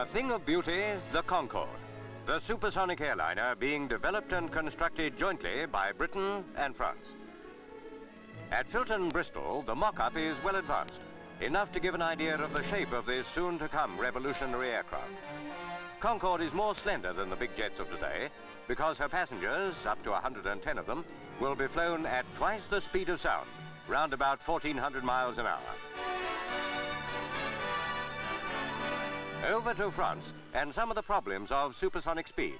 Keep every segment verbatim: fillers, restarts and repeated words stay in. A thing of beauty, the Concorde, the supersonic airliner being developed and constructed jointly by Britain and France. At Filton, Bristol, the mock-up is well advanced, enough to give an idea of the shape of this soon-to-come revolutionary aircraft. Concorde is more slender than the big jets of today because her passengers, up to one hundred ten of them, will be flown at twice the speed of sound, round about fourteen hundred miles an hour. Over to France and some of the problems of supersonic speed.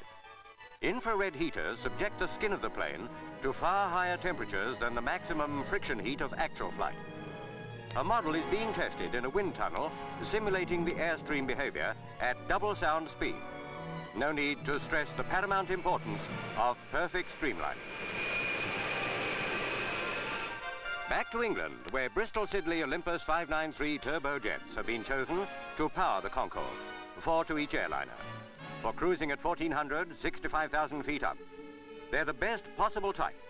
Infrared heaters subject the skin of the plane to far higher temperatures than the maximum friction heat of actual flight. A model is being tested in a wind tunnel simulating the airstream behavior at double sound speed. No need to stress the paramount importance of perfect streamlining. Back to England, where Bristol Siddeley Olympus five ninety-three turbojets have been chosen to power the Concorde, four to each airliner, for cruising at fourteen hundred, sixty-five thousand feet up. They're the best possible type.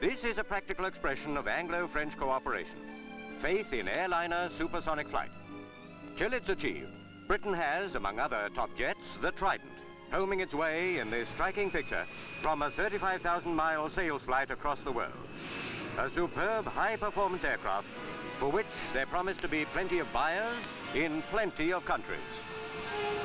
This is a practical expression of Anglo-French cooperation. Faith in airliner supersonic flight. Till it's achieved, Britain has, among other top jets, the Trident, homing its way in this striking picture from a thirty-five thousand mile sales flight across the world. A superb high-performance aircraft for which there promise to be plenty of buyers in plenty of countries.